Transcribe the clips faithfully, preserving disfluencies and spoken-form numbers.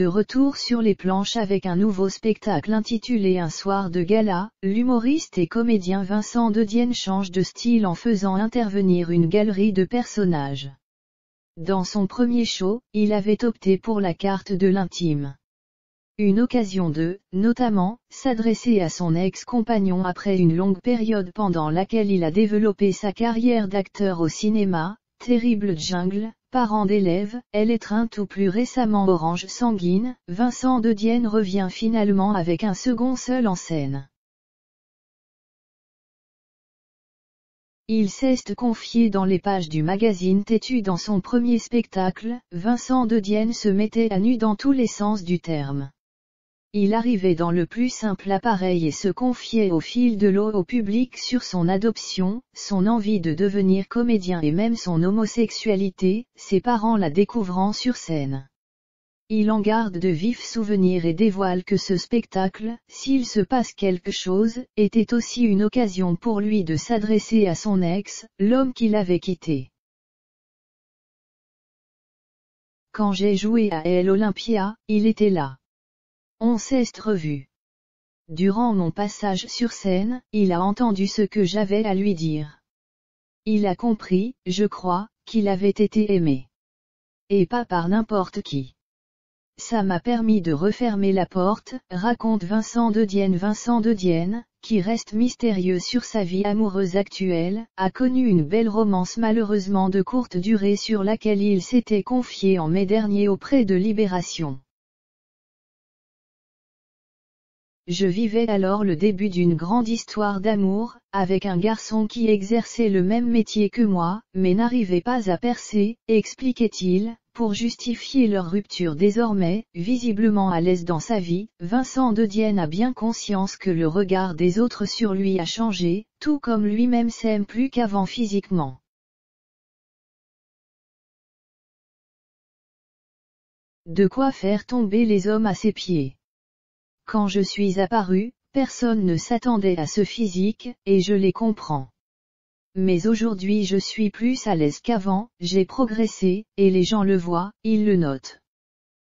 de retour sur les planches avec un nouveau spectacle intitulé Un soir de gala, l'humoriste et comédien Vincent Dedienne change de style en faisant intervenir une galerie de personnages. Dans son premier show, il avait opté pour la carte de l'intime. Une occasion de, notamment, s'adresser à son ex-compagnon après une longue période pendant laquelle il a développé sa carrière d'acteur au cinéma, Terrible Jungle, Parents d'élèves, Elle étreinte ou plus récemment Orange Sanguine, Vincent Dedienne revient finalement avec un second seul en scène. Il s'est confié dans les pages du magazine Têtu. Dans son premier spectacle, Vincent Dedienne se mettait à nu dans tous les sens du terme. Il arrivait dans le plus simple appareil et se confiait au fil de l'eau au public sur son adoption, son envie de devenir comédien et même son homosexualité, ses parents la découvrant sur scène. Il en garde de vifs souvenirs et dévoile que ce spectacle, s'il se passe quelque chose, était aussi une occasion pour lui de s'adresser à son ex, l'homme qu'il avait quitté. Quand j'ai joué à Elle Olympia, il était là. On s'est revu. Durant mon passage sur scène, il a entendu ce que j'avais à lui dire. Il a compris, je crois, qu'il avait été aimé. Et pas par n'importe qui. Ça m'a permis de refermer la porte, raconte Vincent Dedienne. Vincent Dedienne, qui reste mystérieux sur sa vie amoureuse actuelle, a connu une belle romance malheureusement de courte durée sur laquelle il s'était confié en mai dernier auprès de Libération. Je vivais alors le début d'une grande histoire d'amour, avec un garçon qui exerçait le même métier que moi, mais n'arrivait pas à percer, expliquait-il, pour justifier leur rupture. Désormais, visiblement à l'aise dans sa vie, Vincent Dedienne a bien conscience que le regard des autres sur lui a changé, tout comme lui-même s'aime plus qu'avant physiquement. De quoi faire tomber les hommes à ses pieds. Quand je suis apparue, personne ne s'attendait à ce physique, et je les comprends. Mais aujourd'hui je suis plus à l'aise qu'avant, j'ai progressé, et les gens le voient, ils le notent.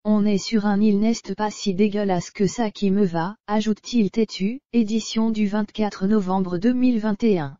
On est sur un il n'est pas si dégueulasse que ça qui me va, ajoute-t-il. Têtu, édition du vingt-quatre novembre deux mille vingt et un.